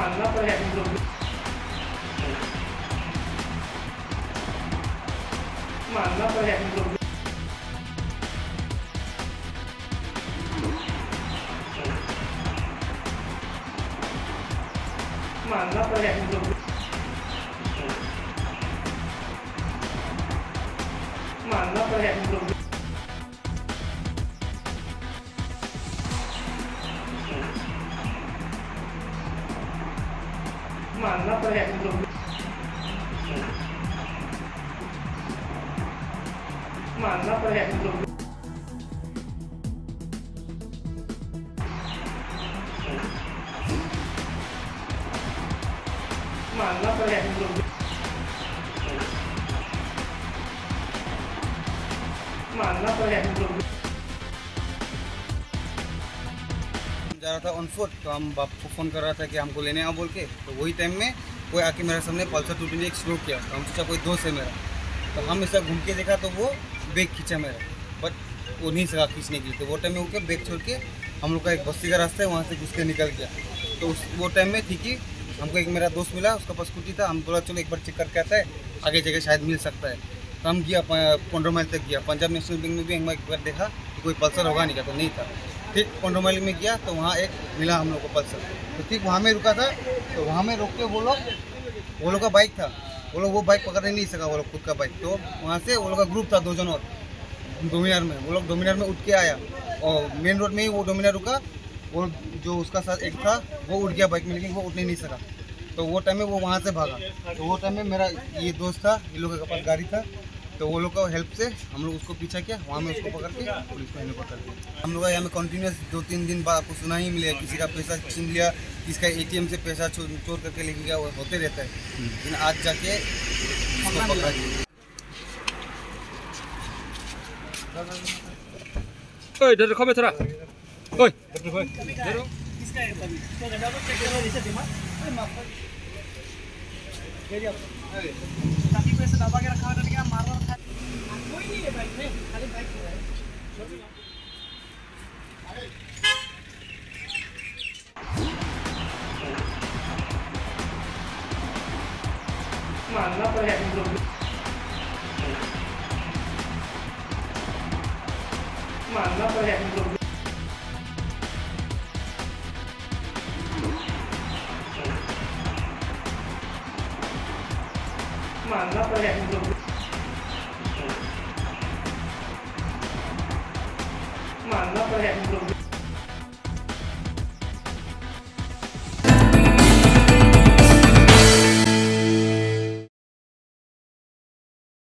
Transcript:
मानना पड़ेगा तुम लोग जा रहा था ऑन फुट, तो हम बाप को फ़ोन कर रहा था कि हमको लेने आओ बोल के। तो वही टाइम में कोई आके मेरे सामने पल्सर 220 स्लो किया। तो हम सोचा कोई दोस्त है मेरा, तो हम ऐसा घूम के देखा तो वो बैग खींचा मेरा, बट वो नहीं सका खींचने के लिए। तो वो टाइम में वो बैग छोड़ के हम लोग का एक बस्ती का रास्ता है वहाँ से घुस के निकल गया। तो उस वो टाइम में ठीक ही हमको एक मेरा दोस्त मिला, उसका पास स्कूटी था। हम बोला चलो एक बार चेक करके आता है, आगे जगह शायद मिल सकता है। तो हम गया 15 माइल तक गया। पंजाब नेशनल बैंक में भी हम एक बार देखा तो कोई पल्सर होगा नहीं, क्या तो नहीं था। ठीक 15 माइल में गया तो वहाँ एक मिला हम लोग को पल्सर। तो ठीक वहाँ में रुका था, तो वहाँ में रोक के वो लोग का बाइक था, वो बाइक पकड़ने नहीं सका, वो लोग खुद का बाइक। तो वहाँ से वो लोग का ग्रुप था 2 जन और डोमिनार में, वो लोग डोमिनार में उठ के आया और मेन रोड में ही वो डोमिनार रुका। वो जो उसका साथ एक था वो उठ गया बाइक में, लेकिन वो उठने नहीं सका। तो वो टाइम में वो वहाँ से भागा। तो वो टाइम में मेरा ये दोस्त था, ये लोग के पास गाड़ी था, तो वो लोग का हेल्प से हम लोग उसको पीछा किया। वहाँ में उसको पकड़ के पुलिस को पकड़ लिया। हम लोग यहाँ में कंटिन्यूस 2-3 दिन बाद आपको सुना ही मिलेगा, किसी का पैसा छीन लिया, किसका ATM से पैसा चोर करके लेके गया, वो होते रहता है। लेकिन आज जाके उसको पकड़ा गया। ओए इधर देखो बे थोड़ा, ओए इधर देखो, इधर किसका है तभी तो जगह पर चेक करो नीचे दिमाग। अरे माफ कर दे दिया, अरे काफी पैसा दबा के रखा था क्या मार रहा था। मानना पड़ेगा तुम लोग मानना पड़ेगा